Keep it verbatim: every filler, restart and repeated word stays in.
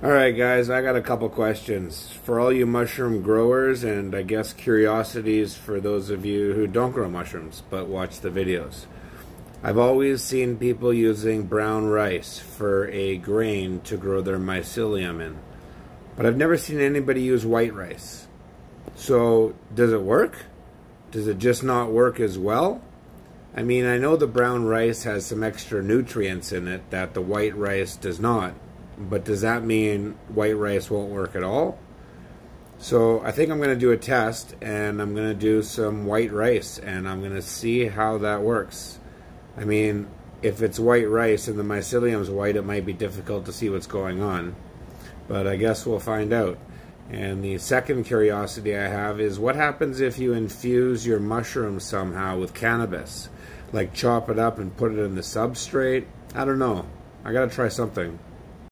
Alright guys, I got a couple questions for all you mushroom growers, and I guess curiosities for those of you who don't grow mushrooms but watch the videos. I've always seen people using brown rice for a grain to grow their mycelium in, but I've never seen anybody use white rice. So does it work? Does it just not work as well? I mean, I know the brown rice has some extra nutrients in it that the white rice does not. But does that mean white rice won't work at all? So I think I'm going to do a test, and I'm going to do some white rice, and I'm going to see how that works. I mean, if it's white rice and the mycelium's white, it might be difficult to see what's going on. But I guess we'll find out. And the second curiosity I have is, what happens if you infuse your mushroom somehow with cannabis? Like chop it up and put it in the substrate? I don't know. I got to try something.